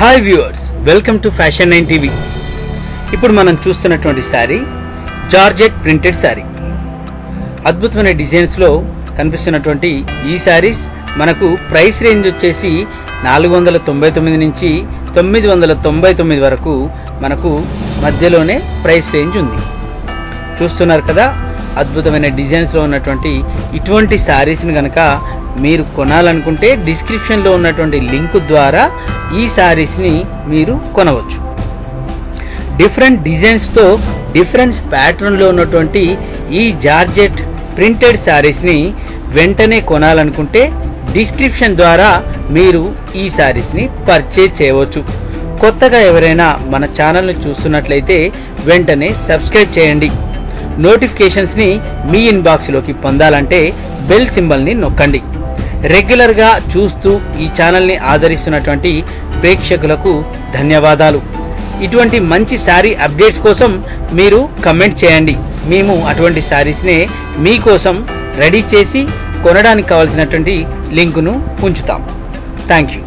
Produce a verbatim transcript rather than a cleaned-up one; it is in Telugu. Hi viewers, welcome to fashion nine TV. ఇప్పుడు మనం చూస్తున్నటువంటి శారీ జార్జెట్ ప్రింటెడ్ శారీ. అద్భుతమైన డిజైన్స్లో కనిపిస్తున్నటువంటి ఈ శారీస్ మనకు ప్రైస్ రేంజ్ వచ్చేసి నాలుగు వందల తొంభై తొమ్మిది నుంచి తొమ్మిది వందల తొంభై తొమ్మిది వరకు మనకు మధ్యలోనే ప్రైస్ రేంజ్ ఉంది. చూస్తున్నారు కదా, అద్భుతమైన డిజైన్స్లో ఉన్నటువంటి ఇటువంటి శారీస్ని కనుక మీరు కొనాలనుకుంటే డిస్క్రిప్షన్లో ఉన్నటువంటి లింక్ ద్వారా ఈ శారీస్ని మీరు కొనవచ్చు. డిఫరెంట్ డిజైన్స్తో డిఫరెంట్ ప్యాటర్న్లో ఉన్నటువంటి ఈ జార్జెట్ ప్రింటెడ్ శారీస్ని వెంటనే కొనాలనుకుంటే డిస్క్రిప్షన్ ద్వారా మీరు ఈ శారీస్ని పర్చేజ్ చేయవచ్చు. కొత్తగా ఎవరైనా మన ఛానల్ని చూస్తున్నట్లయితే వెంటనే సబ్స్క్రైబ్ చేయండి. నోటిఫికేషన్స్ని మీ ఇన్బాక్స్లోకి పొందాలంటే బెల్ సింబల్ని నొక్కండి. రెగ్యులర్గా చూస్తూ ఈ ఛానల్ని ఆదరిస్తున్నటువంటి ప్రేక్షకులకు ధన్యవాదాలు. ఇటువంటి మంచి శారీ అప్డేట్స్ కోసం మీరు కమెంట్ చేయండి. మేము అటువంటి శారీస్నే మీకోసం రెడీ చేసి కొనడానికి కావాల్సినటువంటి లింకును ఉంచుతాం. Thank you.